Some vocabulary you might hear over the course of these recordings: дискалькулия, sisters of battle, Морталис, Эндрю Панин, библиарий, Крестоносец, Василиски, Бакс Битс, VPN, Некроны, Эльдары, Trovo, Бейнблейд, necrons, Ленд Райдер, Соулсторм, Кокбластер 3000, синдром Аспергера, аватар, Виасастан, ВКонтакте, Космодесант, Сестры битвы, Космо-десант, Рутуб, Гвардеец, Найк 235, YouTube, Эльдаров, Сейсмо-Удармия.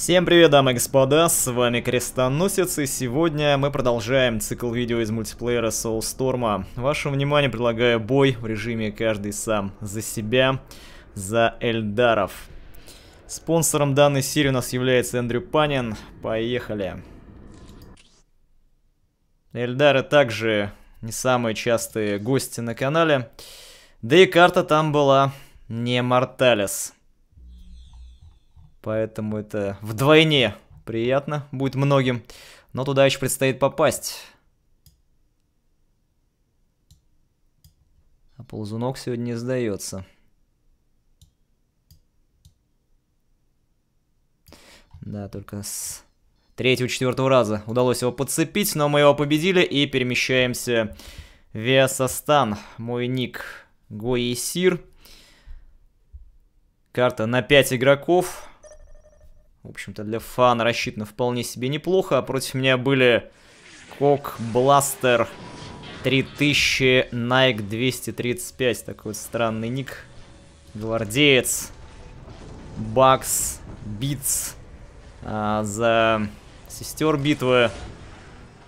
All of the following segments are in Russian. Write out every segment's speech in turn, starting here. Всем привет, дамы и господа, с вами Крестоносец, и сегодня мы продолжаем цикл видео из мультиплеера Соулсторма. Вашему вниманию предлагаю бой в режиме «Каждый сам за себя» за Эльдаров. Спонсором данной серии у нас является Эндрю Панин. Поехали. Эльдары также не самые частые гости на канале, да и карта там была не Морталис. Поэтому это вдвойне приятно будет многим. Но туда еще предстоит попасть. А ползунок сегодня не сдается. Да, только с третьего-четвертого раза удалось его подцепить. Но мы его победили и перемещаемся в Виасастан. Мой ник Гоесир. Карта на 5 игроков. В общем-то, для фана рассчитано вполне себе неплохо. А против меня были Кокбластер 3000, Найк 235. Такой вот странный ник. Гвардеец. Бакс Битс. За сестер битвы.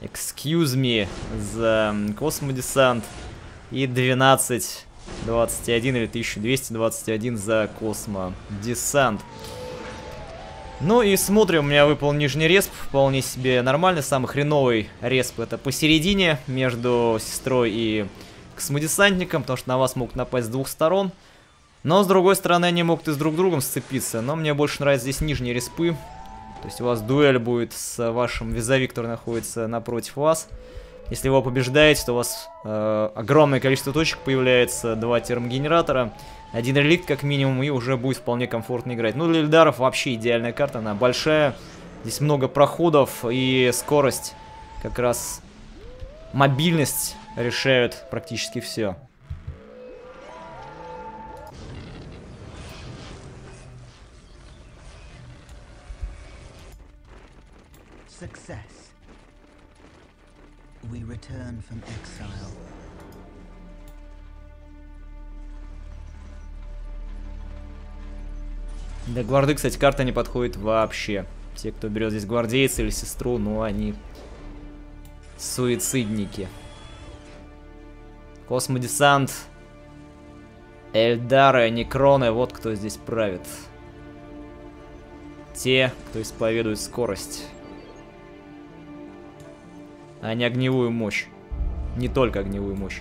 Excuse me. За Космо-десант. И 1221 или 1221 за Космо-десант. Ну и смотрим, у меня выпал нижний респ, вполне себе нормально. Самый хреновый респ это посередине, между сестрой и космодесантником, потому что на вас могут напасть с двух сторон. Но с другой стороны они могут и с друг другом сцепиться, но мне больше нравятся здесь нижние респы. То есть у вас дуэль будет с вашим визави, который находится напротив вас. Если вы его побеждаете, то у вас огромное количество точек появляется, 2 термогенератора. Один реликт как минимум, и уже будет вполне комфортно играть. Ну, для Эльдаров вообще идеальная карта, она большая. Здесь много проходов, и скорость, как раз мобильность решают практически все. Для гварды, кстати, карта не подходит вообще. Те, кто берет здесь гвардейца или сестру, ну, они суицидники. Космодесант, Эльдары, Некроны, вот кто здесь правит. Те, кто исповедует скорость, а не огневую мощь. Не только огневую мощь.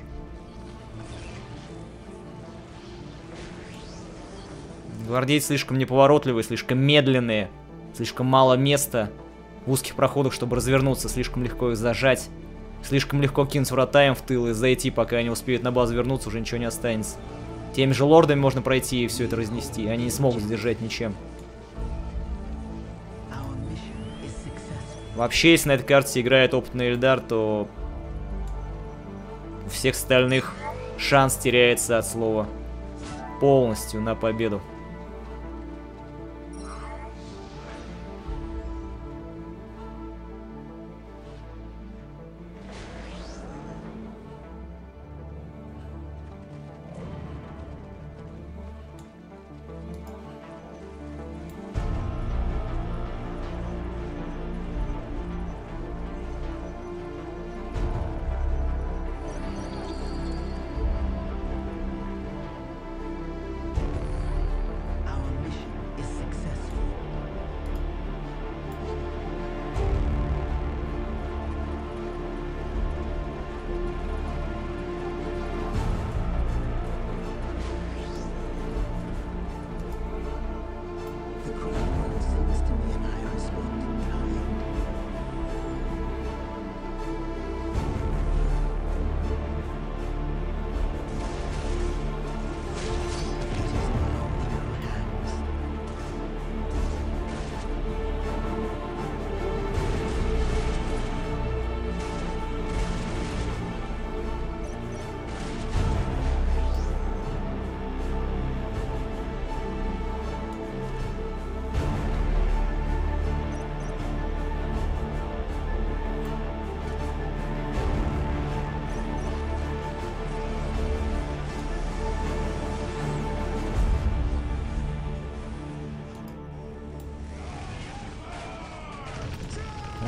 Гвардейцы слишком неповоротливые, слишком медленные, слишком мало места в узких проходах, чтобы развернуться, слишком легко их зажать, слишком легко кинуть врата им в тыл и зайти, пока они успеют на базу вернуться, уже ничего не останется. Теми же лордами можно пройти и все это разнести, они не смогут сдержать ничем. Вообще, если на этой карте играет опытный Эльдар, то у всех остальных шанс теряется от слова полностью на победу.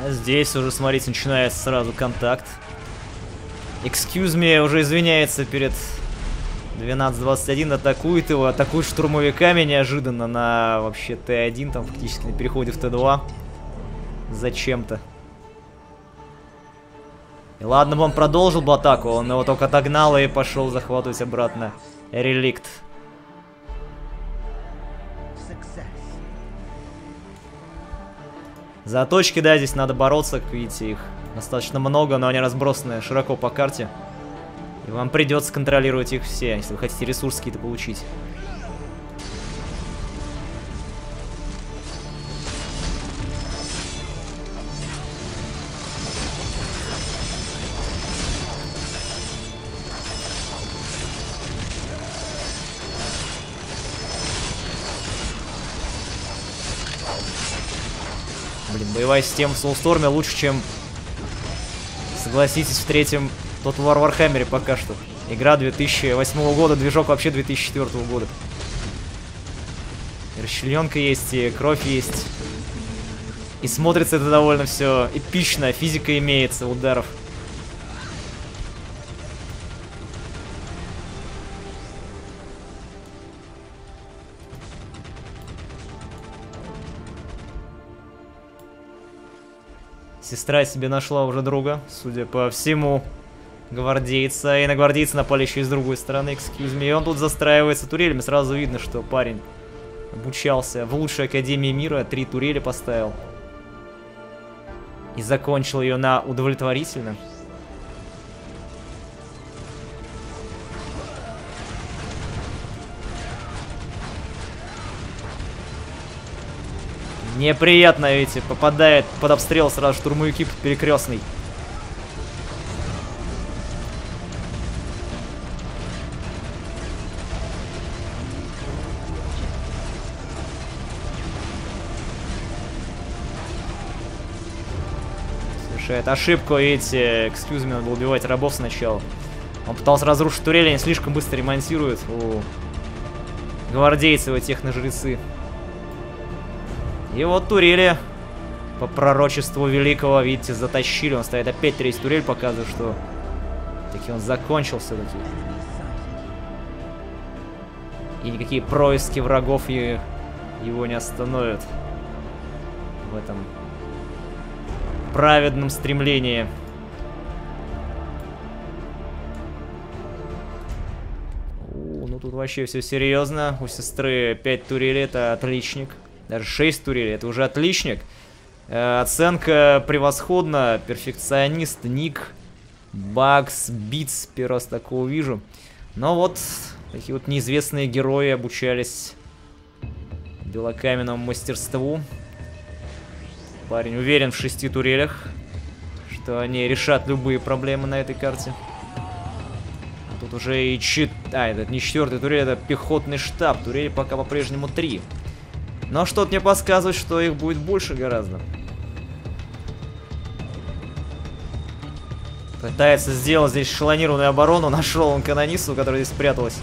Здесь уже, смотрите, начинается сразу контакт. Excuse me уже извиняется перед 12-21, атакует его, атакует штурмовиками неожиданно на вообще Т1, там фактически на переходе в Т2. Зачем-то. И ладно бы он продолжил бы атаку, он его только отогнал и пошел захватывать обратно реликт. За точки, да, здесь надо бороться, как видите, их достаточно много, но они разбросаны широко по карте. И вам придется контролировать их все, если вы хотите ресурсы какие-то получить. Блин, боевая система в Соулсторме лучше, чем, согласитесь, в третьем Total War Warhammer пока что. Игра 2008 года, движок вообще 2004 года. И расчлененка есть, и кровь есть. И смотрится это довольно все эпично, физика имеется ударов. Сестра себе нашла уже друга, судя по всему, гвардейца. И на гвардейца напали еще и с другой стороны, excuse me. И он тут застраивается турелями. Сразу видно, что парень обучался в лучшей академии мира, 3 турели поставил. И закончил ее на удовлетворительно. Неприятно, видите, попадает под обстрел сразу штурмовики перекрестный. Совершает ошибку, видите, excuse me, надо было убивать рабов сначала. Он пытался разрушить турели, они слишком быстро ремонтируют у гвардейцев и техножрецы. И вот турели по пророчеству великого, видите, затащили. Он стоит опять 30 турель, показывает, что таки он закончил все-таки. И никакие происки врагов его не остановят в этом праведном стремлении. О, ну тут вообще все серьезно. У сестры 5 турелей, это отличник. Даже 6 турелей, это уже отличник. Оценка превосходна. Перфекционист, ник Бакс Битс, первый раз такого вижу. Но вот такие вот неизвестные герои обучались белокаменному мастерству. Парень уверен в 6 турелях, что они решат любые проблемы на этой карте. А тут уже и это не 4-я турель, это пехотный штаб. Турели пока по-прежнему 3. Но что-то мне подсказывает, что их будет больше гораздо. Пытается сделать здесь шалонированную оборону. Нашел он канонисту, которая здесь спряталась.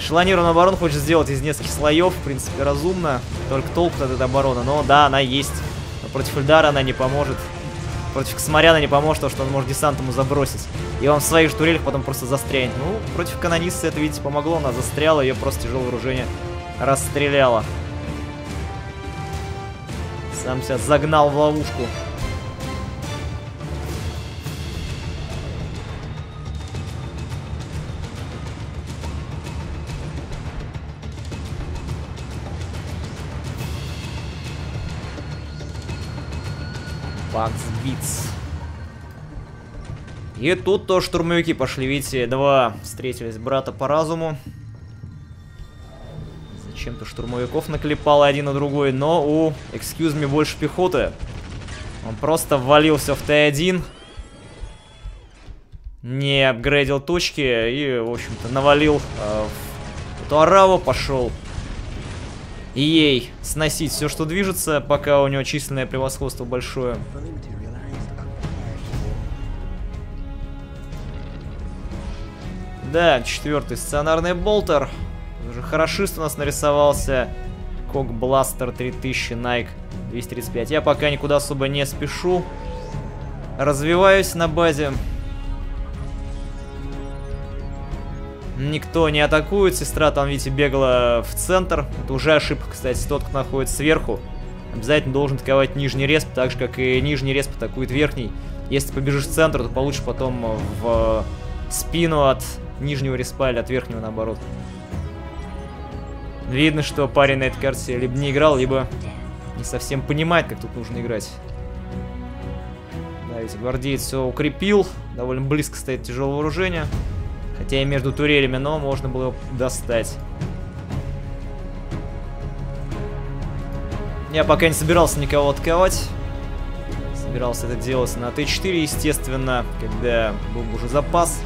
Шалонированную оборону хочет сделать из нескольких слоев. В принципе, разумно. Только толк-то от этой обороны. Но да, она есть. Но против Эльдара она не поможет. Против Косморяна не поможет, потому что он может десант ему забросить. И он в своих же турелях потом просто застрянет. Ну, против канониста это, видите, помогло. Она застряла, ее просто тяжелое вооружение расстреляло. Сам себя загнал в ловушку. Бакс Битс. И тут тоже штурмовики пошли, видите, 2 встретились брата по разуму. Зачем-то штурмовиков наклепало один на другой, но у excuse me больше пехоты. Он просто ввалился в Т1, не апгрейдил точки и, в общем-то, навалил в эту араву, пошел и ей сносить все, что движется, пока у него численное превосходство большое. Да, 4-й стационарный болтер. Уже хорошист у нас нарисовался. Кокбластер 3000, Найк 235. Я пока никуда особо не спешу. Развиваюсь на базе. Никто не атакует. Сестра там, видите, бегала в центр. Это уже ошибка, кстати. Тот, кто находится сверху, обязательно должен атаковать нижний респ, так же, как и нижний респ атакует верхний. Если ты побежишь в центр, то получишь потом в спину от нижнего респа или от верхнего, наоборот. Видно, что парень на этой карте либо не играл, либо не совсем понимает, как тут нужно играть. Да, видите, гвардеец все укрепил. Довольно близко стоит тяжелое вооружение. Хотя и между турелями, но можно было его достать. Я пока не собирался никого атаковать. Собирался это делать на Т4, естественно, когда был бы уже запас.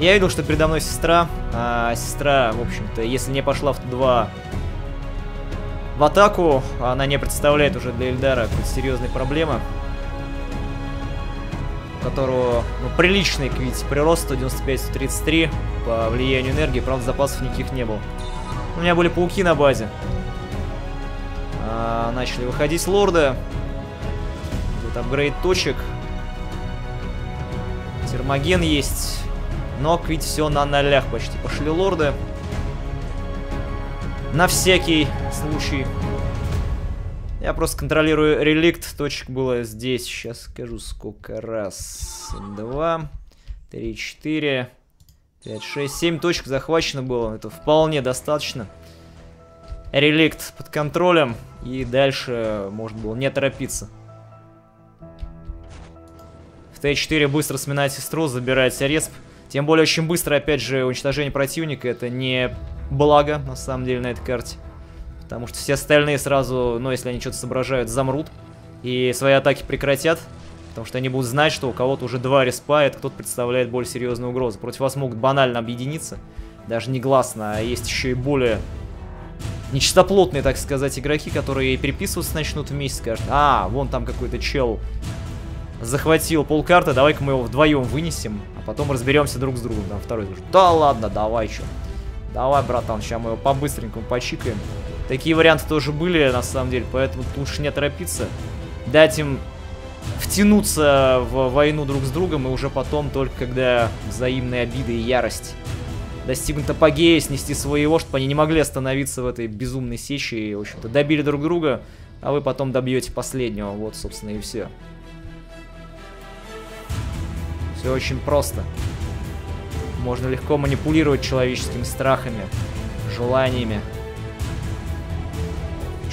Я видел, что передо мной сестра. А сестра, в общем-то, если не пошла в Т2 в атаку, она не представляет уже для Эльдара какой-то серьезной проблемы. У которого, ну, приличный, как видите, прирост 195-133 по влиянию энергии. Правда, запасов никаких не было. У меня были пауки на базе. Начали выходить лорды. Тут апгрейд точек. Термоген есть. Но, как видите, все на нолях почти. Пошли лорды. На всякий случай. Я просто контролирую реликт. Точек было здесь. Сейчас скажу, сколько раз. 2, 3, 4, 5, 6, 7 точек захвачено было. Это вполне достаточно. Реликт под контролем. И дальше можно было не торопиться. В Т4 быстро сминать сестру, забирать респ. Тем более очень быстро, опять же, уничтожение противника. Это не благо, на самом деле, на этой карте. Потому что все остальные сразу, ну, если они что-то соображают, замрут. И свои атаки прекратят. Потому что они будут знать, что у кого-то уже два респа, и это кто-то представляет более серьезную угрозу. Против вас могут банально объединиться. Даже негласно. А есть еще и более нечистоплотные, так сказать, игроки, которые переписываться начнут вместе. Скажут: а, вон там какой-то чел захватил полкарты, давай-ка мы его вдвоем вынесем. А потом разберемся друг с другом. Там второй скажет: да ладно, давай, че. Давай, братан, сейчас мы его по-быстренькому почикаем. Такие варианты тоже были, на самом деле, поэтому лучше не торопиться. Дать им втянуться в войну друг с другом, и уже потом, только когда взаимные обиды и ярость достигнут апогея, снести своего, чтобы они не могли остановиться в этой безумной сече и, в общем-то, добили друг друга, а вы потом добьете последнего. Вот, собственно, и все. Все очень просто. Можно легко манипулировать человеческими страхами, желаниями.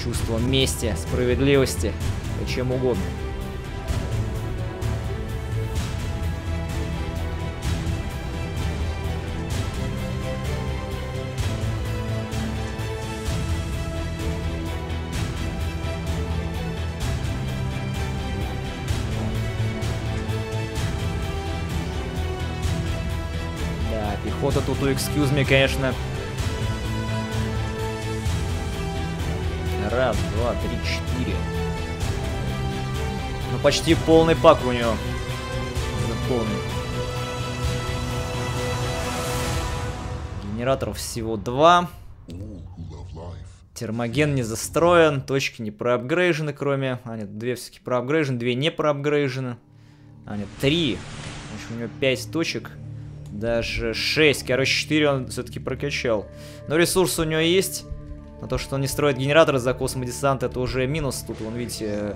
Чувство мести, справедливости и чем угодно. Да, пехота тут у excuse me, конечно. Раз, два, три, четыре. Ну, почти полный пак у него. Заполнен. Генераторов всего 2. Термоген не застроен. Точки не проапгрейжены, кроме... А, нет, 2 все-таки проапгрейжены, 2 не проапгрейжены. А, нет, 3. В общем, у него 5 точек. Даже 6. Короче, 4 он все-таки прокачал. Но ресурсы у него есть. Но то, что он не строит генераторы за космодесант, это уже минус. Тут, вон, видите,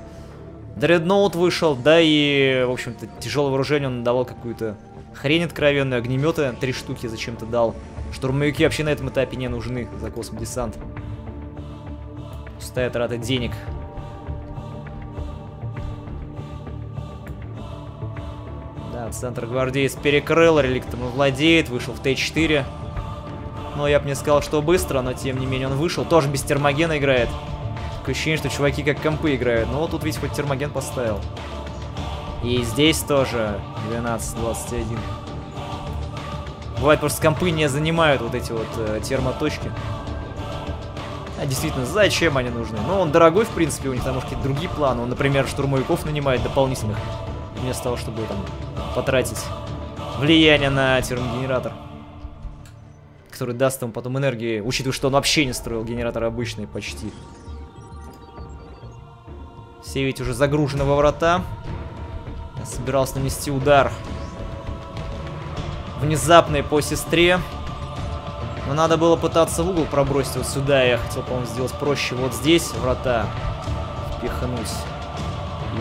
дредноут вышел, да и, в общем-то, тяжелое вооружение он давал какую-то хрень откровенную. Огнеметы 3 штуки зачем-то дал. Штурмовики вообще на этом этапе не нужны за космодесант. Пустая трата денег. Да, центр гвардеец перекрыл, реликтом владеет, вышел в Т4. Но я бы не сказал, что быстро, но тем не менее он вышел. Тоже без термогена играет. Такое ощущение, что чуваки как компы играют. Но вот тут, видите, хоть термоген поставил. И здесь тоже 12-21. Бывает, просто компы не занимают вот эти вот термоточки. А действительно, зачем они нужны? Ну, он дорогой, в принципе, у них там, может, какие-то другие планы. Он, например, штурмовиков нанимает дополнительных. Вместо того, чтобы там потратить влияние на термогенератор. который даст ему потом энергии, учитывая, что он вообще не строил генератор обычный почти. Все ведь уже загружены во врата. Я собирался нанести удар внезапный по сестре. Но надо было пытаться в угол пробросить вот сюда. Я хотел, по-моему, сделать проще вот здесь врата впихнуть.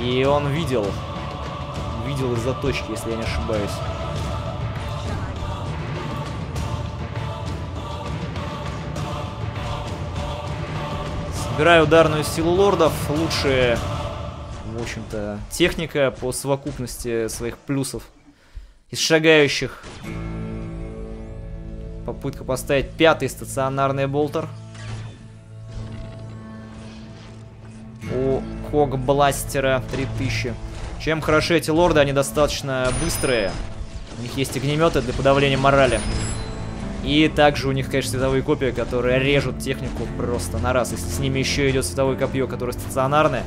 И он видел. Видел из-за точки, если я не ошибаюсь. Собираю ударную силу лордов. Лучшая, в общем-то, техника по совокупности своих плюсов из шагающих. Попытка поставить пятый стационарный болтер. У Кокбластера 3000. Чем хороши эти лорды, они достаточно быстрые. У них есть огнеметы для подавления морали. И также у них, конечно, световые копья, которые режут технику просто на раз. Если с ними еще идет световое копье, которое стационарное,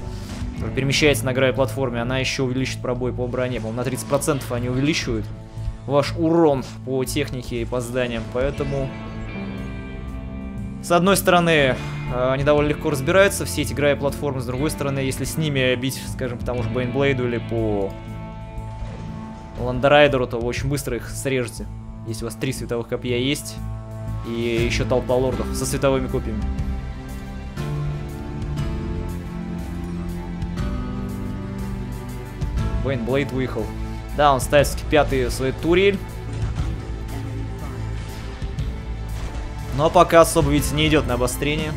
которое перемещается на гравиплатформе, она еще увеличит пробой по броне. По-моему, на 30% они увеличивают ваш урон по технике и по зданиям. Поэтому, с одной стороны, они довольно легко разбираются, все эти гравиплатформы. С другой стороны, если с ними бить, скажем, по тому же Бейнблейду или по Ленд Райдеру, то вы очень быстро их срежете. Если у вас 3 световых копья есть. И еще толпа лордов со световыми копьями. Бейнблейд выехал. Да, он ставит пятый свою турель. Но пока особо, видите, не идет на обострение.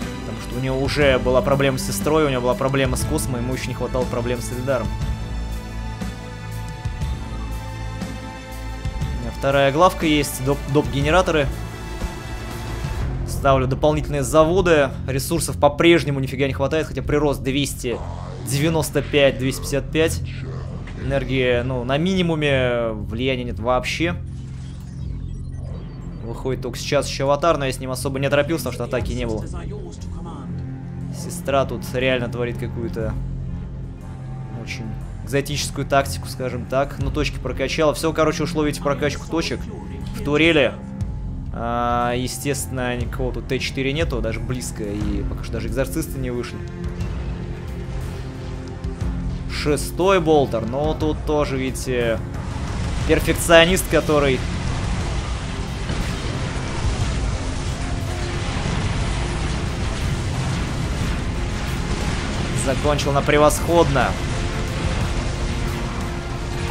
Потому что у него уже была проблема с сестрой, у него была проблема с Космо, ему еще не хватало проблем с Эльдаром. У меня вторая главка есть, доп-генераторы. Ставлю дополнительные заводы. Ресурсов по-прежнему нифига не хватает, хотя прирост 200... 95-255. Энергии, ну, на минимуме. Влияния нет вообще. Выходит только сейчас еще аватар, но я с ним особо не торопился, потому что атаки не было. Сестра тут реально творит какую-то очень экзотическую тактику, скажем так. Ну, точки прокачала. Все, короче, ушло ведь в прокачку точек. В турели. Естественно, никого тут Т4 нету, даже близко. И пока что даже экзорцисты не вышли. Шестой болтер, но тут тоже, видите, перфекционист, который закончил на превосходно.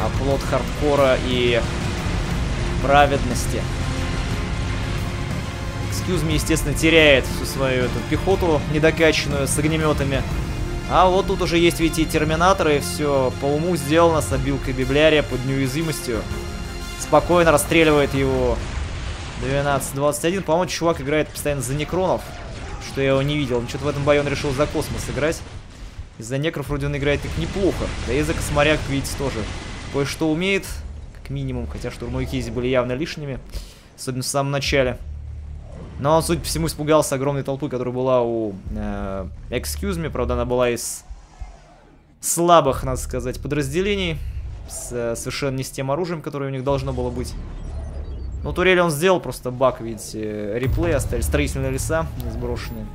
Оплот хардкора и праведности. Excuse me, естественно, теряет всю свою эту пехоту недокачанную с огнеметами. А вот тут уже есть, видите, и терминаторы, и все по уму сделано с обилкой библиария под неуязвимостью. Спокойно расстреливает его 12-21. По-моему, чувак играет постоянно за некронов, что я его не видел. Ну, что-то в этом бою он решил за космос играть. Из-за некров вроде он играет так неплохо. Да и за косморяк, видите, тоже кое-что умеет, как минимум. Хотя штурмовики здесь были явно лишними, особенно в самом начале. Но он, судя по всему, испугался огромной толпы, которая была у Excuse Me. Правда, она была из слабых, надо сказать, подразделений. Совершенно не с тем оружием, которое у них должно было быть. Но турель он сделал, просто баг, видите, реплей. Остались строительные леса, сброшенные.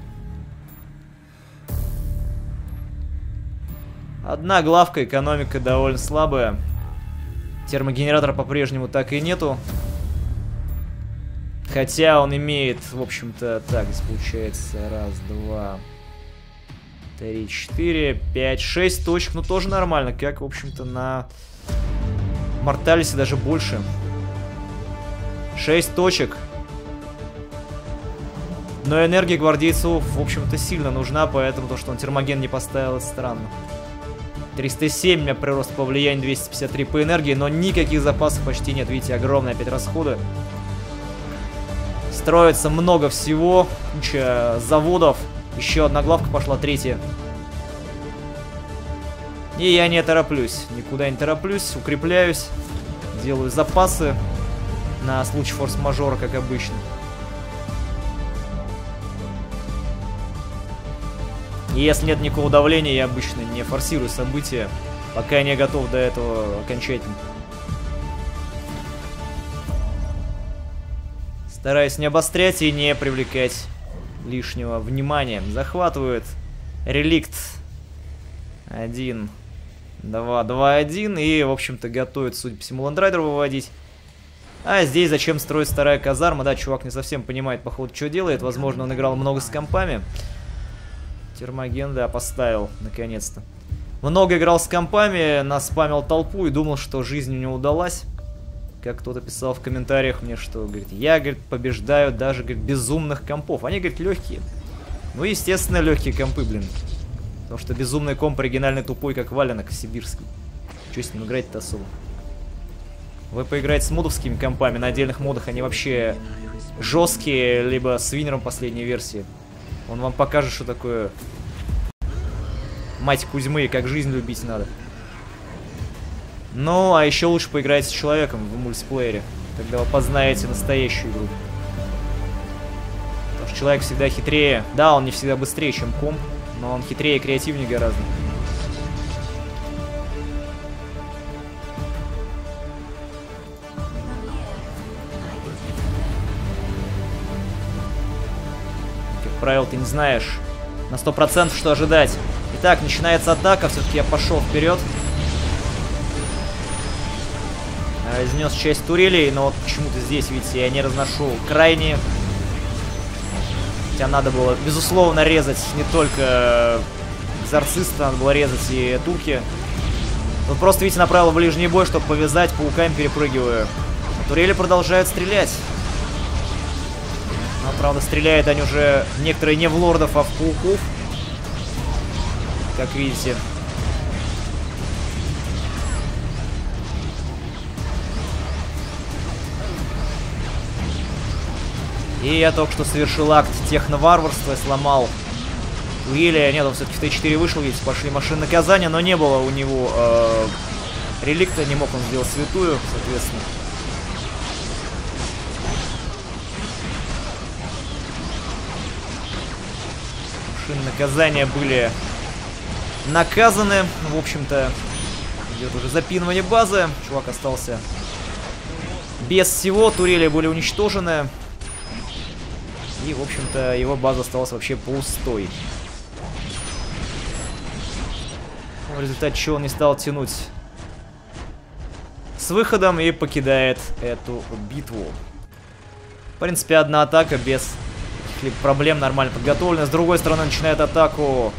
Одна главка, экономика довольно слабая. Термогенератора по-прежнему так и нету. Хотя он имеет, в общем-то, так, здесь получается, раз, два, три, четыре, пять, 6 точек. Ну, тоже нормально, как, в общем-то, на Морталисе даже больше. 6 точек. Но энергия гвардейцу, в общем-то, сильно нужна, поэтому то, что он термоген не поставил, это странно. 307 у меня прирост по влиянию, 253 по энергии, но никаких запасов почти нет. Видите, огромные опять расходы. Строится много всего, куча заводов. Еще одна главка пошла, третья. И я не тороплюсь, никуда не тороплюсь, укрепляюсь. Делаю запасы на случай форс-мажора, как обычно. И если нет никакого давления, я обычно не форсирую события, пока я не готов до этого окончательно. Стараюсь не обострять и не привлекать лишнего внимания. Захватывают реликт. 1, 2, 2, 1. И, в общем-то, готовят, судя по всему, Ленд Райдер выводить. А здесь зачем строить вторая казарма? Да, чувак не совсем понимает, походу, что делает. Возможно, он играл много с компами. Термоген, да, поставил, наконец-то. Много играл с компами, наспамил толпу и думал, что жизнь у него удалась. Как кто-то писал в комментариях мне, что, говорит, я, говорит, побеждаю даже, говорит, безумных компов. Они, говорит, легкие. Ну, естественно, легкие компы, блин. Потому что безумный комп оригинальный тупой, как валенок сибирский. Че с ним играть-то особо? Вы поиграете с модовскими компами. На отдельных модах они вообще жесткие, либо с Винером последней версии. Он вам покажет, что такое мать Кузьмы и как жизнь любить надо. Ну, а еще лучше поиграть с человеком в мультиплеере. Тогда вы познаете настоящую игру. Потому что человек всегда хитрее. Да, он не всегда быстрее, чем комп, но он хитрее и креативнее гораздо. Как правило, ты не знаешь на 100%, что ожидать. Итак, начинается атака. Все-таки я пошел вперед. Разнес часть турелей, но вот почему-то здесь, видите, я не разношу крайние. Хотя надо было, безусловно, резать не только экзорциста, надо было резать и турки. Но просто, видите, направил в ближний бой, чтобы повязать, пауками перепрыгиваю. А турели продолжают стрелять. Но, правда, стреляют они уже некоторые не в лордов, а в пауков. Как видите. И я только что совершил акт техноварварства, сломал Уилли. Нет, он все-таки в Т4 вышел, видите, пошли машины наказания, но не было у него реликта, не мог он сделать святую, соответственно. Машины наказания были наказаны, в общем-то, идет уже запинывание базы. Чувак остался без всего, турели были уничтожены. И, в общем-то, его база осталась вообще пустой. В результате чего он не стал тянуть с выходом и покидает эту битву. В принципе, одна атака без каких-либо проблем, нормально подготовлена. С другой стороны, начинает атаку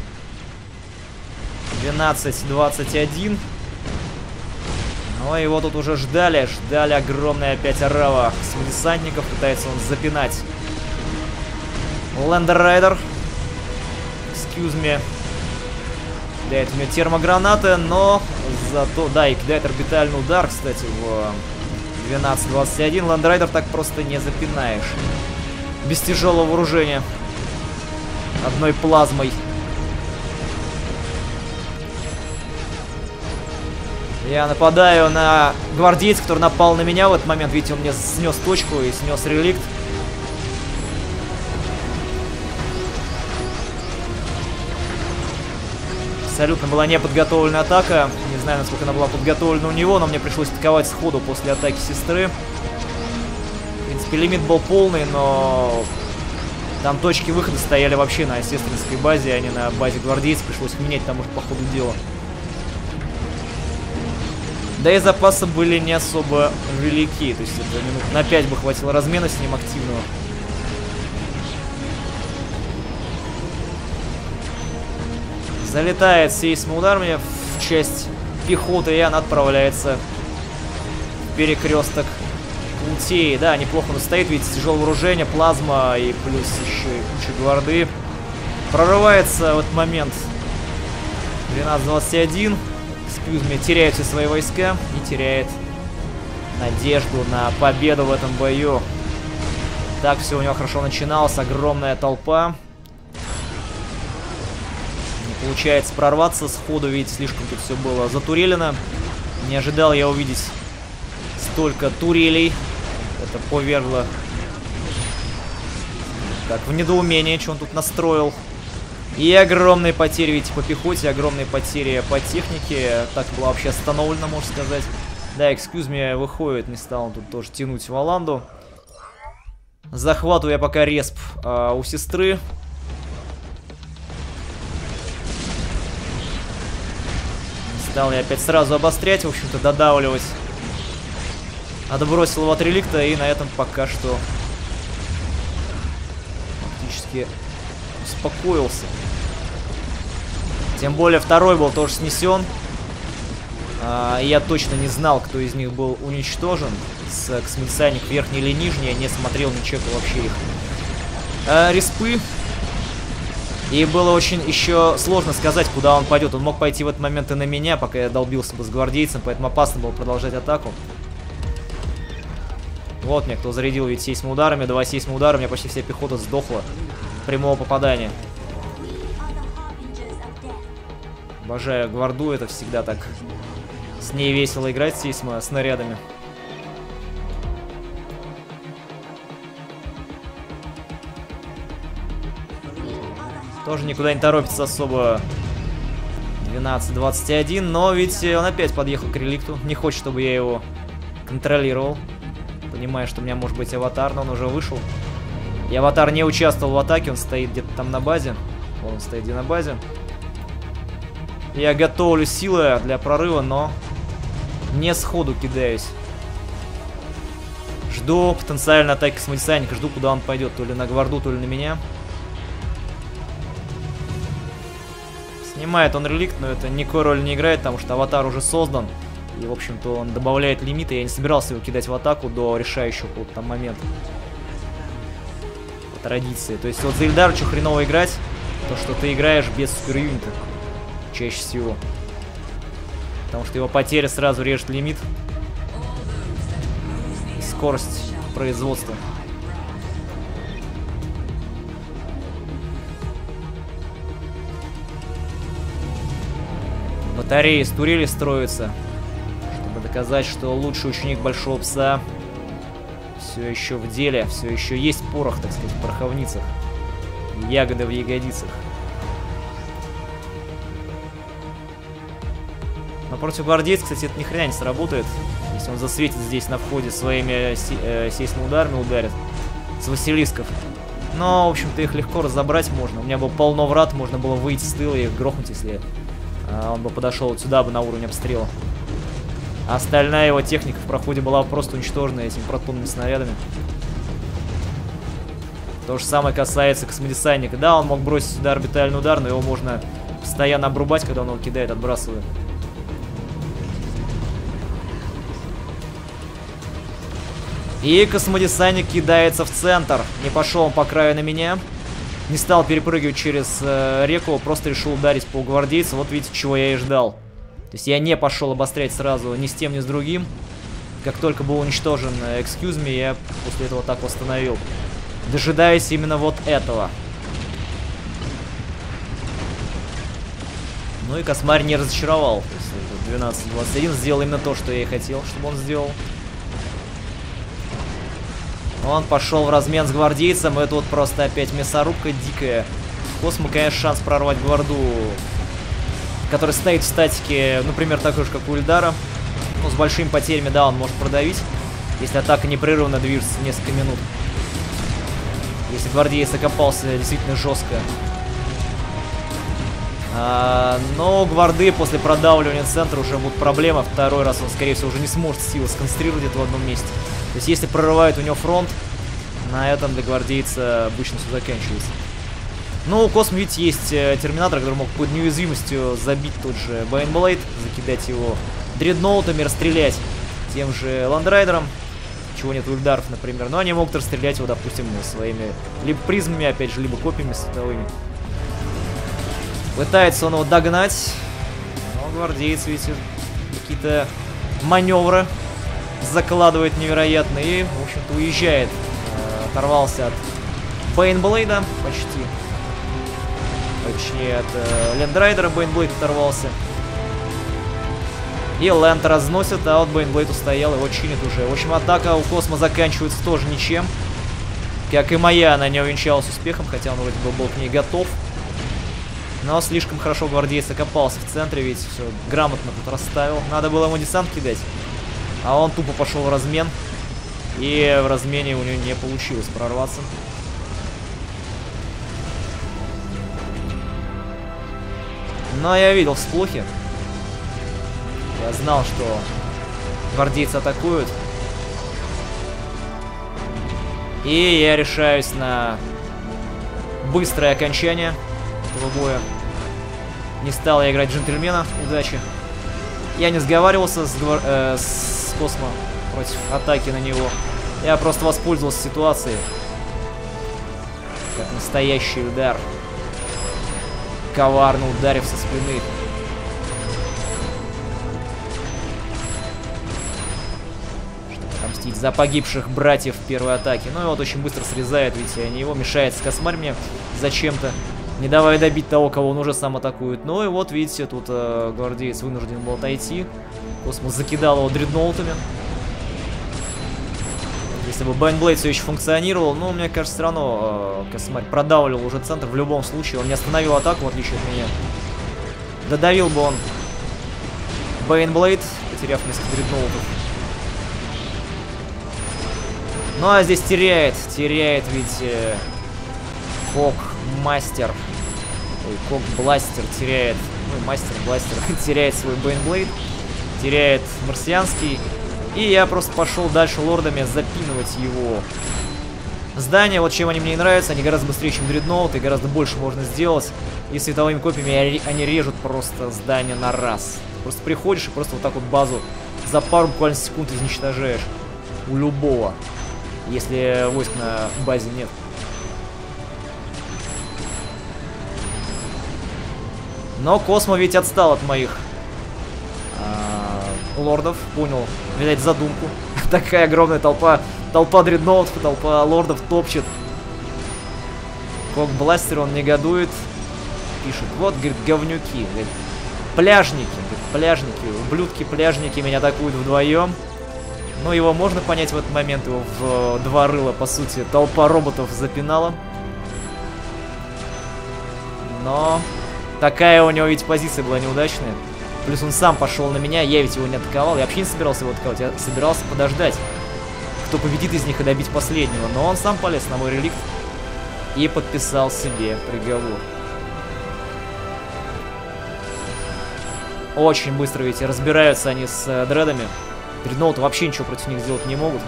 12-21. Но его тут уже ждали. Ждали огромная опять орава космодесантников. Пытается он запинать Ленд Райдер. Excuse me. Кидает у меня термогранаты, но зато... Да, и кидает орбитальный удар, кстати, в 12-21. Ленд Райдер так просто не запинаешь. Без тяжелого вооружения. Одной плазмой. Я нападаю на гвардейца, который напал на меня в этот момент. Видите, он мне снес точку и снес реликт. Абсолютно была неподготовленная атака. Не знаю, насколько она была подготовлена у него, но мне пришлось атаковать сходу после атаки сестры. В принципе, лимит был полный, но там точки выхода стояли вообще на сестринской базе, а не на базе гвардейцев. Пришлось менять, потому что по ходу дела. Да и запасы были не особо велики. То есть это минут на 5 бы хватило размена с ним активного. Залетает Сейсмо-Удармия в часть пехоты, и она отправляется в перекресток путей. Да, неплохо он стоит, видите, тяжелое вооружение, плазма и плюс еще и куча гварды. Прорывается в этот момент 12-21. Скьюзми теряет все свои войска и теряет надежду на победу в этом бою. Так все у него хорошо начиналось, огромная толпа. Получается прорваться сходу, видите, слишком тут все было затурелено. Не ожидал я увидеть столько турелей. Это повергло. Так, в недоумении, что он тут настроил. И огромные потери, видите, по пехоте, огромные потери по технике. Так было вообще остановлено, можно сказать. Да, excuse me, выходит, не стал он тут тоже тянуть Валанду. Захватываю я пока респ у сестры. Стал я опять сразу обострять, в общем-то, додавливать. Отбросил его от реликта, и на этом пока что фактически успокоился. Тем более второй был тоже снесен. Я точно не знал, кто из них был уничтожен. Космодесантник верхний или нижний. Я не смотрел, не чекал вообще их респы. И было очень еще сложно сказать, куда он пойдет. Он мог пойти в этот момент и на меня, пока я долбился бы с гвардейцем. Поэтому опасно было продолжать атаку. Вот мне кто зарядил ведь сейсмо-ударами. Два сейсмо-удара, у меня почти вся пехота сдохла. Прямого попадания. Обожаю гварду, это всегда так. С ней весело играть, сейсмо, снарядами. Тоже никуда не торопится особо. 12-21, но ведь он опять подъехал к реликту. Не хочет, чтобы я его контролировал. Понимаю, что у меня может быть аватар, но он уже вышел. И аватар не участвовал в атаке, он стоит где-то там на базе. Он стоит где на базе. Я готовлю силы для прорыва, но не сходу кидаюсь. Жду потенциальной атаки космодесантника, жду, куда он пойдет. То ли на гварду, то ли на меня. Снимает он реликт, но это никакой роли не играет, потому что аватар уже создан. И, в общем-то, он добавляет лимиты. Я не собирался его кидать в атаку до решающего вот там момента. По традиции. То есть вот за Эльдару что хреново играть, то что ты играешь без супер-юнита. Чаще всего. Потому что его потеря сразу режет лимит. И скорость производства. Батареи из турели строятся. Чтобы доказать, что лучший ученик Большого Пса все еще в деле. Все еще есть порох, так сказать, в пороховницах. Ягоды в ягодицах. Но против гвардейца, кстати, это ни хрена не сработает. Если он засветит здесь на входе своими сейсмо-ударами, ударит с василисков. Но, в общем-то, их легко разобрать можно. У меня был полно врат, можно было выйти с тыла и их грохнуть, если он бы подошел вот сюда бы на уровень обстрела. А остальная его техника в проходе была просто уничтожена этими протонными снарядами. То же самое касается космодесантника. Да, он мог бросить сюда орбитальный удар, но его можно постоянно обрубать, когда он его кидает, отбрасывает. И космодесантник кидается в центр. Не пошел он по краю на меня. Не стал перепрыгивать через реку. Просто решил ударить по гвардейцу. Вот видите, чего я и ждал. То есть я не пошел обострять сразу ни с тем, ни с другим. Как только был уничтожен excuse me, я после этого так восстановил. Дожидаясь именно вот этого. Ну и космарь не разочаровал. То есть 12-21 сделал именно то, что я и хотел, чтобы он сделал. Он пошел в размен с гвардейцем, и тут просто опять мясорубка дикая. У Космо, конечно, шанс прорвать гварду, который стоит в статике, например, такой же, как у Эльдара. Ну, с большими потерями, да, он может продавить, если атака непрерывно движется несколько минут. Если гвардеец окопался действительно жестко. Но у гварды после продавливания центра уже будут проблемы. Второй раз он, скорее всего, уже не сможет силы сконцентрировать это в одном месте. То есть, если прорывает у него фронт, на этом для гвардейца обычно все заканчивается. Ну, у Космо, видите, есть терминатор, который мог под неуязвимостью забить тот же Бейнблейд, закидать его дредноутами, расстрелять тем же Ленд Райдером, чего нет у Эльдаров, например. Но они могут расстрелять его, допустим, своими либо призмами, опять же, либо копьями световыми. Пытается он его догнать, но гвардеец, видите, какие-то маневры закладывает невероятно и, в общем-то, уезжает. Оторвался от Бейнблейда почти. Точнее, от Ленд Райдера Бейнблейд оторвался. И Ленд разносит, а вот Бейнблейд устоял, его чинит уже. В общем, атака у Космо заканчивается тоже ничем. Как и моя, она не увенчалась успехом, хотя он вроде бы был к ней готов. Но слишком хорошо гвардейец окопался в центре, ведь все грамотно тут расставил. Надо было ему десант кидать. А он тупо пошел в размен. И в размене у него не получилось прорваться. Но я видел всплохи. Я знал, что гвардейцы атакуют. И я решаюсь на быстрое окончание этого боя. Не стал я играть джентльмена. Удачи. Я не сговаривался с Космо против атаки на него. Я просто воспользовался ситуацией. Как настоящий удар. Коварно ударив со спины. Чтобы отомстить за погибших братьев первой атаки. Ну и вот очень быстро срезает, видите, они его мешает с космарь мне зачем-то. Не давая добить того, кого он уже сам атакует. Ну и вот, видите, тут гвардеец вынужден был отойти. Космос закидал его дредноутами. Если бы Бейнблейд все еще функционировал, но, мне кажется, все равно космарь продавливал уже центр. В любом случае, он не остановил атаку, в отличие от меня. Додавил бы он Бейнблейд, потеряв несколько дредноутов. Ну а здесь теряет, видите, Кокбластер. Ой, Кокбластер теряет. Ну, Бластер теряет свой Бейнблейд. Теряет марсианский. И я просто пошел дальше лордами запинывать его здание. Вот чем они мне нравятся. Они гораздо быстрее, чем дредноуты. Гораздо больше можно сделать. И световыми копьями они режут просто здание на раз. Просто приходишь и просто вот так вот базу за пару буквально секунд изничтожаешь. У любого. Если войск на базе нет. Но Космо ведь отстал от моих лордов. Понял, видать, задумку. Такая огромная толпа. Толпа дредноутов, толпа лордов топчет. Кокбластер, он негодует. Пишет, вот, говорит, говнюки. Говорит, пляжники. Говорит, пляжники, ублюдки-пляжники меня атакуют вдвоем. Но его можно понять в этот момент. Его в два рыла, по сути, толпа роботов запинала. Но... такая у него ведь позиция была неудачная. Плюс он сам пошел на меня, я ведь его не атаковал. Я вообще не собирался его атаковать, я собирался подождать, кто победит из них и добить последнего. Но он сам полез на мой реликт и подписал себе приговор. Очень быстро, видите, разбираются они с дредами. Дредноуты вообще ничего против них сделать не могут.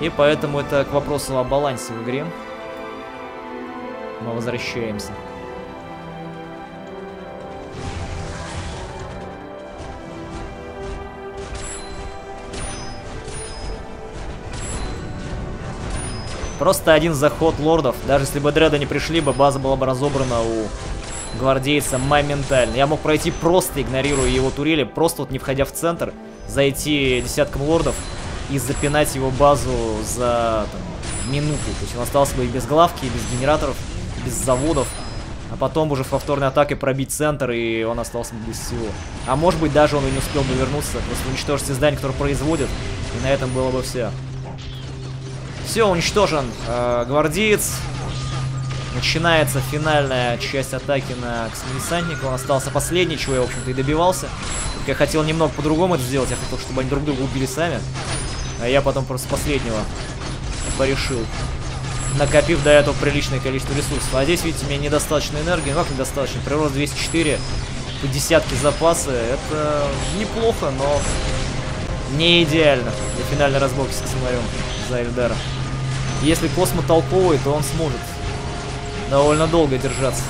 И поэтому это к вопросу о балансе в игре. Мы возвращаемся. Просто один заход лордов. Даже если бы дреды не пришли бы, база была бы разобрана у гвардейца моментально. Я мог пройти просто, игнорируя его турели, просто вот не входя в центр, зайти десятком лордов и запинать его базу за там, минуту. То есть он остался бы и без главки, и без генераторов, и без заводов. А потом уже в повторной атаке пробить центр, и он остался бы без всего. А может быть, даже он и не успел бы вернуться. Просто уничтожить те здания, которые производят, и на этом было бы все. Все, уничтожен гвардеец. Начинается финальная часть атаки на космодесантника. Он остался последний, чего я, в общем-то, и добивался. Только я хотел немного по-другому это сделать. Я хотел, чтобы они друг друга убили сами. А я потом просто последнего порешил. Накопив до этого приличное количество ресурсов. А здесь, видите, у меня недостаточно энергии. Ну, как недостаточно? Прирост 204. По десятке запасы. Это неплохо, но... не идеально для финальной разборки с космарем за Эльдара. Если Космо толповый, то он сможет довольно долго держаться.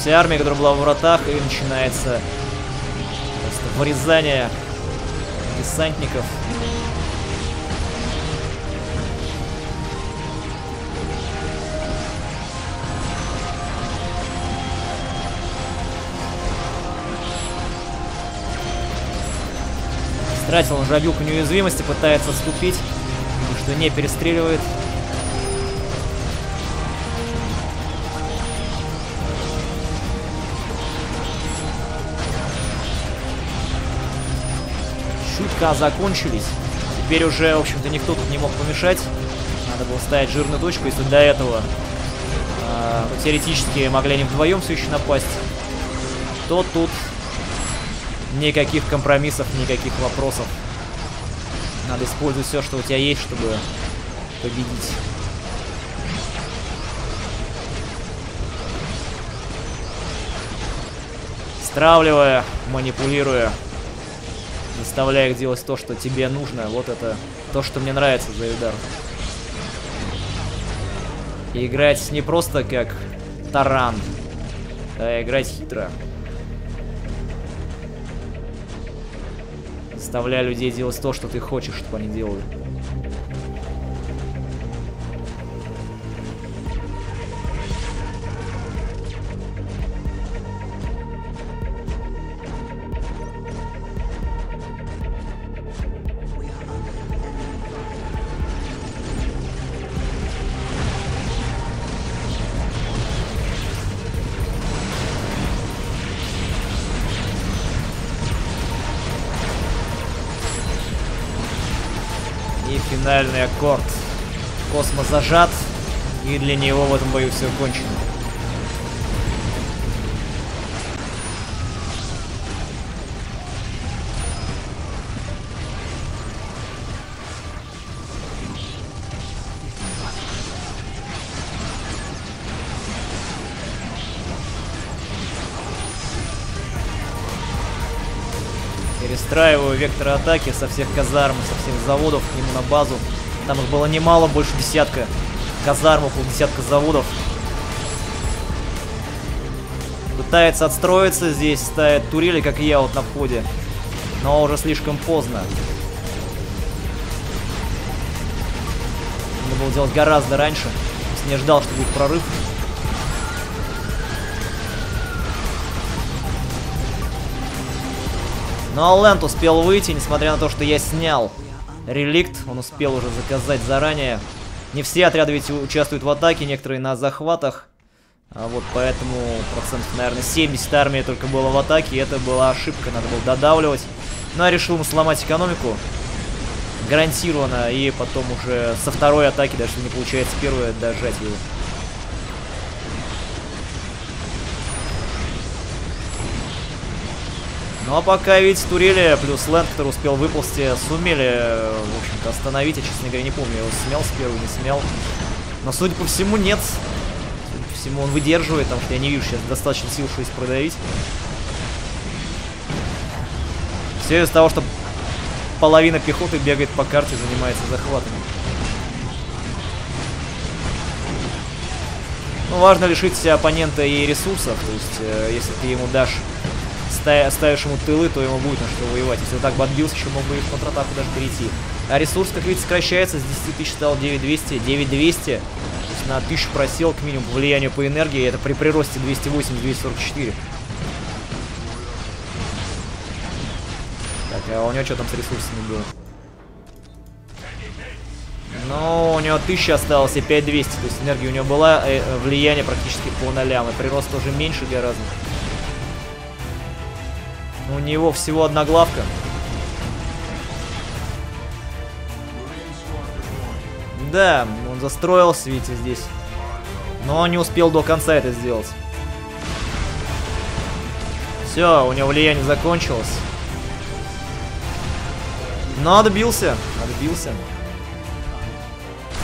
Вся армия, которая была в вратах, и начинается просто вырезание десантников. Стратил он жабюку неуязвимости, пытается отступить, потому что не перестреливает. чутка закончились. Теперь уже, в общем-то, никто тут не мог помешать. Надо было ставить жирную точку, если до этого теоретически могли они вдвоем все еще напасть, то тут никаких компромиссов, никаких вопросов. Надо использовать все, что у тебя есть, чтобы победить. Стравливая, манипулируя, заставляя их делать то, что тебе нужно. Вот это то, что мне нравится за Эльдар. И играть не просто как таран, а играть хитро. Заставляя людей делать то, что ты хочешь, чтобы они делали. Финальный аккорд. Космо зажат, и для него в этом бою все кончено. Перестраиваю вектор атаки со всех казарм, со всех заводов к нему на базу. Там их было немало, больше десятка казарм, около десятка заводов. Пытается отстроиться, здесь ставят турели, как и я вот на входе. Но уже слишком поздно. Надо было делать гораздо раньше. Не ждал, что будет прорыв. Но Ленд успел выйти, несмотря на то, что я снял реликт. Он успел уже заказать заранее. Не все отряды ведь участвуют в атаке, некоторые на захватах. А вот поэтому процентов, наверное, 70 армии только было в атаке. И это была ошибка, надо было додавливать. Но я решил ему сломать экономику. Гарантированно. И потом уже со второй атаки, даже если не получается первая, дожать его. Ну а пока, видите, турели плюс Ленд, который успел выползти, сумели, в общем-то, остановить. Я, честно говоря, не помню, я его смел с первого, не смел. Но, судя по всему, нет. Судя по всему, он выдерживает, потому что я не вижу сейчас достаточно сил, чтобы продавить. Все из-за того, что половина пехоты бегает по карте, занимается захватами. Ну, важно лишить оппонента и ресурсов, то есть, если ты ему дашь... Ставишь ему тылы, то ему будет на что воевать. Если он так бы отбился, еще мог бы и в контратаку даже перейти. А ресурс, как видите, сокращается. С 10 тысяч стал 9200. 9200. То есть на 1000 просел к минимуму по влиянию по энергии. Это при приросте 208-244. Так, а у него что там с ресурсами было? Ну, у него 1000 осталось и 5200. То есть энергия у него была, влияние практически по нолям. И прирост тоже меньше гораздо. У него всего одна главка. Да, он застроился, видите, здесь. Но он не успел до конца это сделать. Все, у него влияние закончилось. Но отбился, отбился.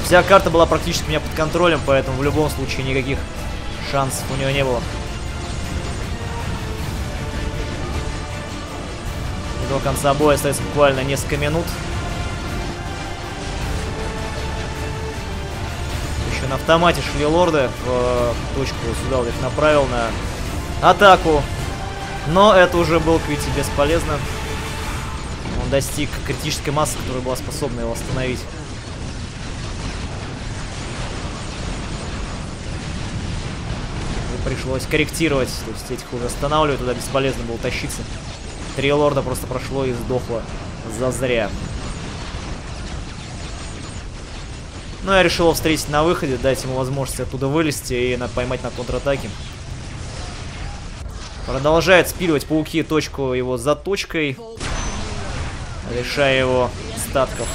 Вся карта была практически у меня под контролем, поэтому в любом случае никаких шансов у него не было. До конца боя остается буквально несколько минут. Еще на автомате шли лорды. В точку сюда вот их направил на атаку. Но это уже было, к видите, бесполезно. Он достиг критической массы, которая была способна его остановить. И пришлось корректировать. То есть этих уже останавливают, туда бесполезно было тащиться. Три лорда просто прошло и сдохло зазря. Но я решил его встретить на выходе, дать ему возможность оттуда вылезти и поймать на контратаке. Продолжает спиливать пауки точку его заточкой. лишая его статков.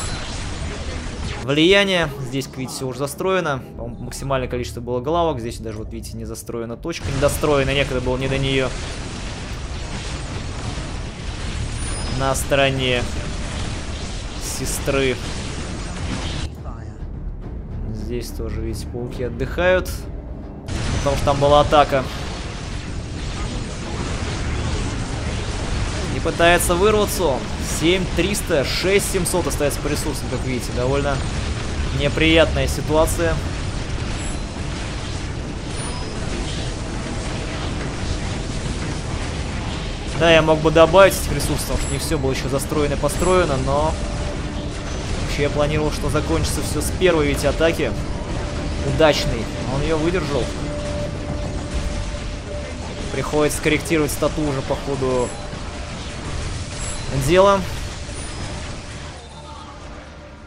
Влияние. Здесь, как видите, все уже застроено. По-моему, максимальное количество было главок. Здесь даже, вот видите, не застроена точка. Недостроена, некогда было не до нее. На стороне сестры. Здесь тоже, видите, пауки отдыхают. Потому что там была атака. И пытается вырваться он. 7300, 6700 остается по ресурсам, как видите. Довольно неприятная ситуация. Да, я мог бы добавить этих ресурсов, потому что не все было еще застроено и построено, но... Вообще я планировал, что закончится все с первой ведь атаки. Удачный. Он ее выдержал. Приходится корректировать стату уже по ходу... дело.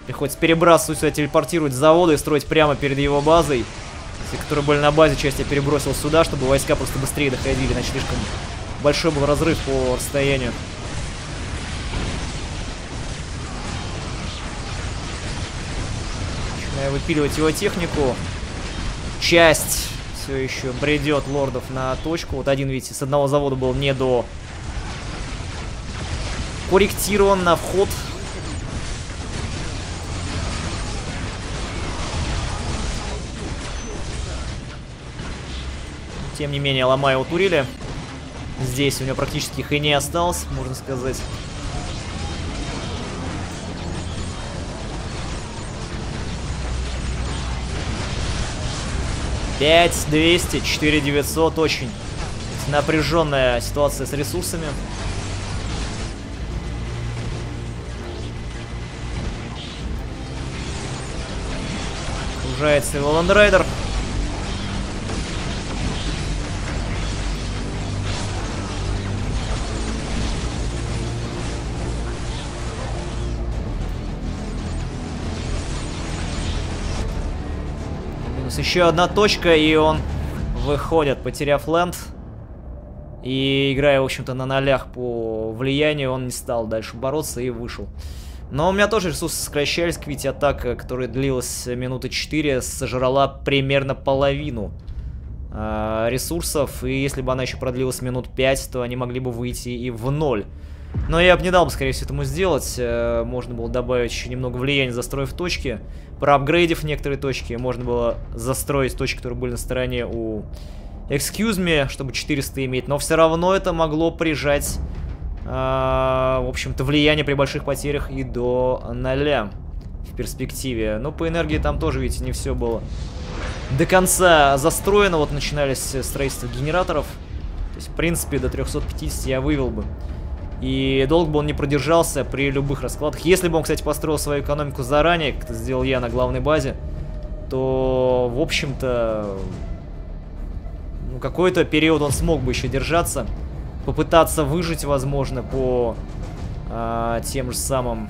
Приходится перебрасывать сюда, телепортировать заводы и строить прямо перед его базой. Те, которые были на базе, часть я перебросил сюда, чтобы войска просто быстрее доходили, иначе слишком большой был разрыв по расстоянию. Начинаю выпиливать его технику. Часть все еще бредет лордов на точку. Вот один, видите, с одного завода был не до... корректирован на вход. Тем не менее, ломая его турели. Здесь у него практически их и не осталось, можно сказать. Пять 200, 4900, очень напряженная ситуация с ресурсами. Окружается его Ленд Райдер. Минус еще одна точка, и он выходит, потеряв ленд. И играя, в общем-то, на нолях по влиянию, он не стал дальше бороться и вышел. Но у меня тоже ресурсы сокращались, ведь атака, которая длилась минуты 4, сожрала примерно половину ресурсов. И если бы она еще продлилась минут 5, то они могли бы выйти и в ноль. Но я бы не дал бы, скорее всего, этому сделать. Можно было добавить еще немного влияния, застроив точки. Проапгрейдив некоторые точки, можно было застроить точки, которые были на стороне у Excuse Me, чтобы 400 иметь. Но все равно это могло прижать... в общем-то, влияние при больших потерях и до 0 в перспективе. Но по энергии там тоже, видите, не все было до конца застроено. Вот начинались строительство генераторов. То есть, в принципе, до 350 я вывел бы. И долго бы он не продержался при любых раскладах. Если бы он, кстати, построил свою экономику заранее, как это сделал я на главной базе, то, в общем-то, ну, какой-то период он смог бы еще держаться. Попытаться выжить, возможно, по тем же самым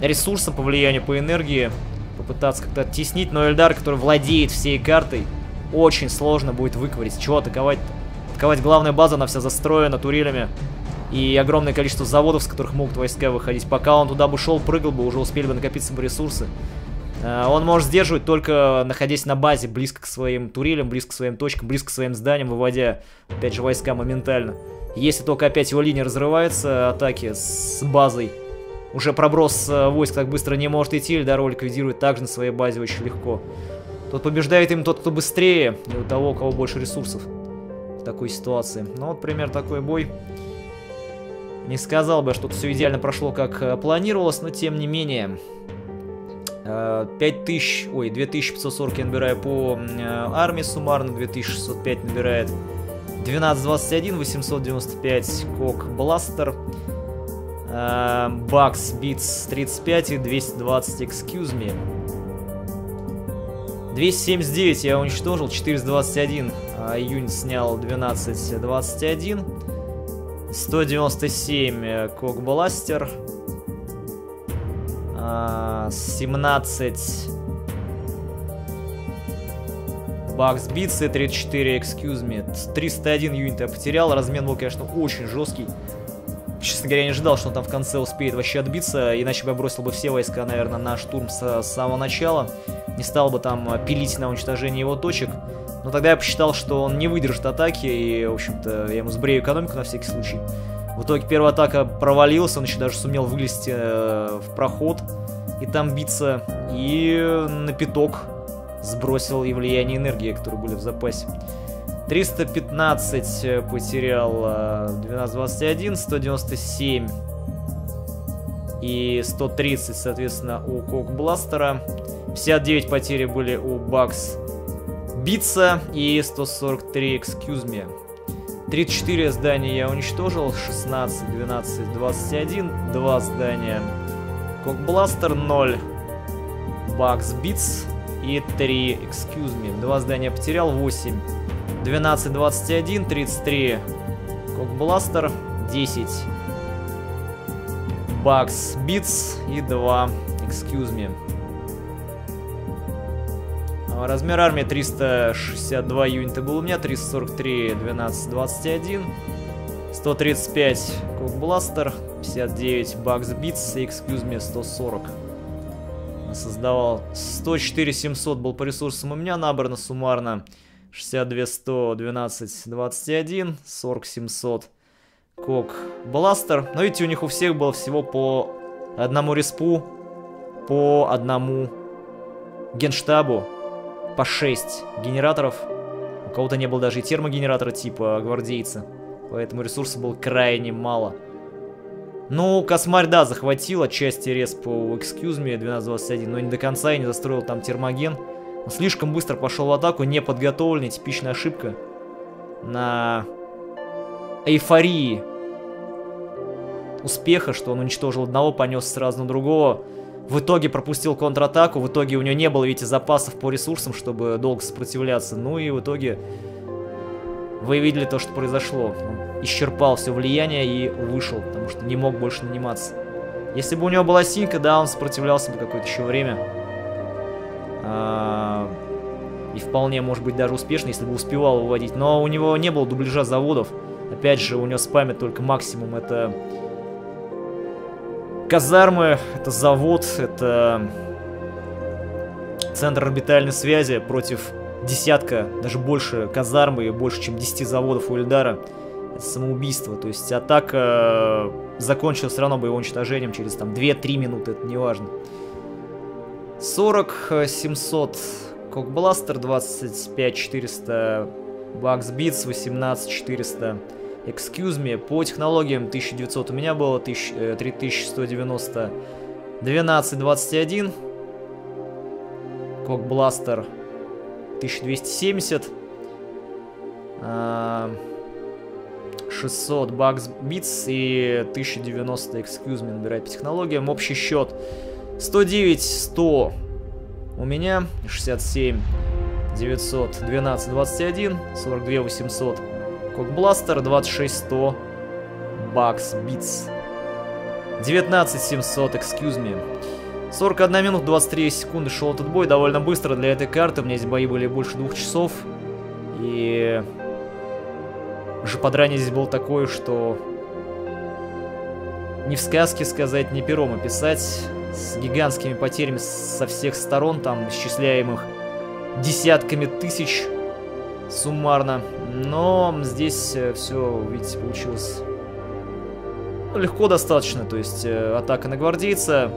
ресурсам, по влиянию, по энергии. Попытаться как-то оттеснить. Но Эльдар, который владеет всей картой, очень сложно будет выковырить. Чего атаковать-то? Атаковать главная база, она вся застроена турелями. И огромное количество заводов, с которых могут войска выходить. Пока он туда бы шел, прыгал бы, уже успели бы накопиться бы ресурсы. Он может сдерживать только находясь на базе, близко к своим турелям, близко к своим точкам, близко к своим зданиям, выводя, опять же, войска моментально. Если только опять его линия разрывается, атаки с базой, уже проброс войск так быстро не может идти, Эльдару ликвидирует также на своей базе очень легко. Тут побеждает им тот, кто быстрее, и у того, у кого больше ресурсов в такой ситуации. Ну вот, пример такой бой. Не сказал бы, что тут все идеально прошло, как планировалось, но тем не менее... 2540 я набираю по армии суммарно, 2605 набирает 1221, 895 Кокбластер, Бакс Битс 35 и 220 Excuse Me. 279 я уничтожил, 421 юнит снял, 1221, 197 Кокбластер, 17 Бакс Битс и 34 Excuse Me. 301 юнита потерял. Размен был, конечно, очень жесткий. Честно говоря, я не ожидал, что он там в конце успеет вообще отбиться, иначе бы я бросил бы все войска, наверное, на штурм с самого начала. Не стал бы там пилить на уничтожение его точек. Но тогда я посчитал, что он не выдержит атаки, и, в общем-то, я ему сбрею экономику на всякий случай. В итоге первая атака провалилась, он еще даже сумел вылезти в проход и там биться. И на пяток сбросил и влияние энергии, которые были в запасе. 315 потерял, 1221, 197 и 130, соответственно, у Кокбластера. 59 потери были у Бакс Битса и 143, excuse me. 34 здания я уничтожил, 16, 12, 21, 2 здания Кокбластер, 0 Бакс Битс и 3, excuse me. 2 здания потерял, 8. 12, 21, 33 Кокбластер, 10 Бакс Битс и 2, excuse me. Размер армии 362 юнита был у меня, 343, 12, 21, 135 Кокбластер, 59 Бакс Битс и, excuse me, 140. Создавал 104 700 был по ресурсам у меня набрано суммарно. 62, 100, 12, 21, 40, 700, Кокбластер. Но видите, у них у всех было всего по одному респу, по одному генштабу, по 6 генераторов. У кого-то не было даже и термогенератора типа Гвардейца, поэтому ресурса было крайне мало. Ну, Космарь, да, захватил отчасти респ у excuse me 12-21, но не до конца я не застроил там термоген. Он слишком быстро пошел в атаку, не подготовленный, типичная ошибка. На эйфории успеха, что он уничтожил одного, понес сразу на другого. В итоге пропустил контратаку, в итоге у него не было, видите, запасов по ресурсам, чтобы долго сопротивляться. Ну и в итоге вы видели то, что произошло. Он исчерпал все влияние и вышел, потому что не мог больше наниматься. Если бы у него была синька, да, он сопротивлялся бы какое-то еще время. И вполне, может быть, даже успешно, если бы успевал выводить. Но у него не было дубляжа заводов. Опять же, у него спамят только максимум. Это казармы, это завод, это центр орбитальной связи против десятка, даже больше казармы и больше, чем 10 заводов у Эльдара. Это самоубийство. То есть атака закончилась все равно бы его уничтожением через там 2-3 минуты, это не важно. 40, 700 Кокбластер, 25, 400 Бакс Битс, 18, 400 excuse me. По технологиям 1900 у меня было, 3190, 12, 21 Кокбластер, 1270, 600 Бакс Битс и 1090 excuse me, набирать по технологиям. Общий счет 109, 100 у меня, 67, 900, 12, 21, 42, 800 Кокбластер, 26, 100 Бакс Битс, 19, 700, excuse me. 41 минут 23 секунды шел этот бой, довольно быстро для этой карты, у меня эти бои были больше 2 часов. И жоподрание здесь было такое, что не в сказке сказать, не пером описать. С гигантскими потерями со всех сторон, там исчисляемых десятками тысяч суммарно. Но здесь все, видите, получилось легко достаточно. То есть атака на гвардейца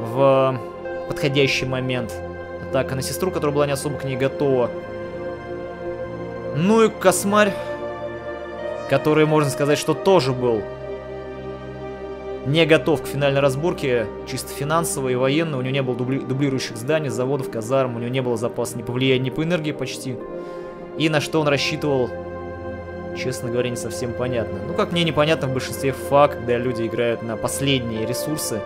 в подходящий момент, атака на сестру, которая была не особо к ней готова. Ну и Космарь, который, можно сказать, что тоже был не готов к финальной разборке, чисто финансово и военно. У него не было дублирующих зданий, заводов, казарм. У него не было запаса ни по влиянию, ни по энергии почти. И на что он рассчитывал, честно говоря, не совсем понятно. Ну, как мне непонятно в большинстве ФА, когда люди играют на последние ресурсы,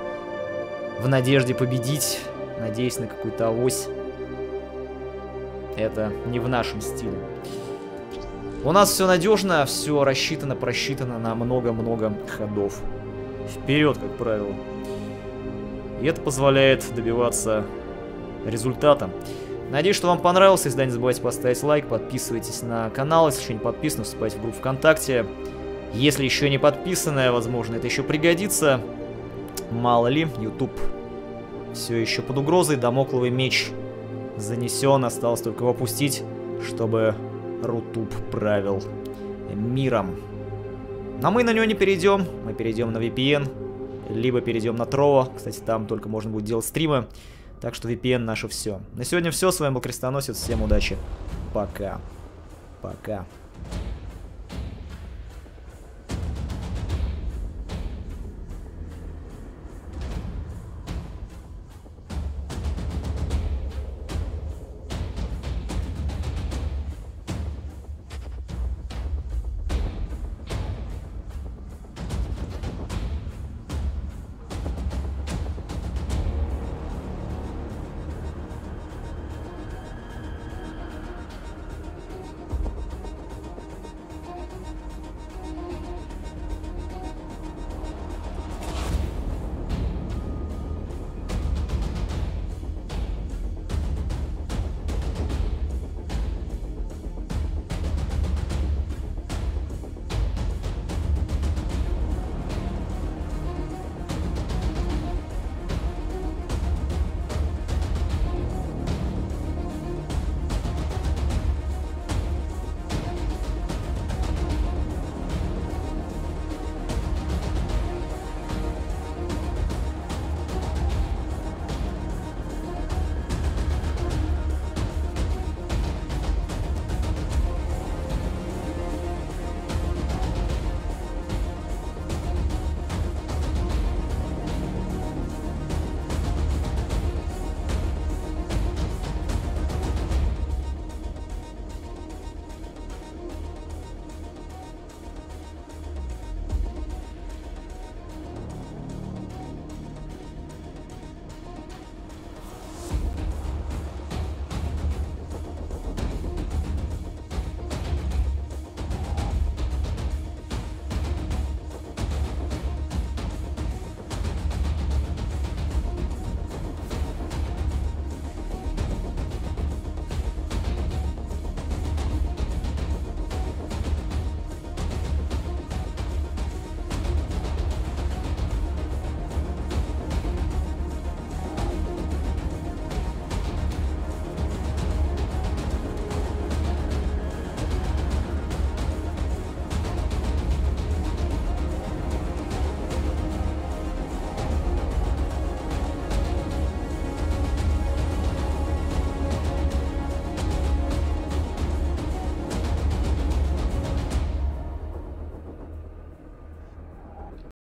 в надежде победить, надеясь на какую-то авось. Это не в нашем стиле. У нас все надежно, все рассчитано, просчитано на много-много ходов вперед, как правило. И это позволяет добиваться результата. Надеюсь, что вам понравилось. Если да, не забывайте поставить лайк, подписывайтесь на канал. Если еще не подписаны, вступайте в группу ВКонтакте. Если еще не подписанная, возможно, это еще пригодится. Мало ли, YouTube все еще под угрозой. Дамокловый меч занесен, осталось только его опустить, чтобы Рутуб правил миром. Но мы на него не перейдем, мы перейдем на VPN, либо перейдем на Trovo. Кстати, там только можно будет делать стримы. Так что VPN наше все. На сегодня все. С вами был Крестоносец. Всем удачи. Пока. Пока.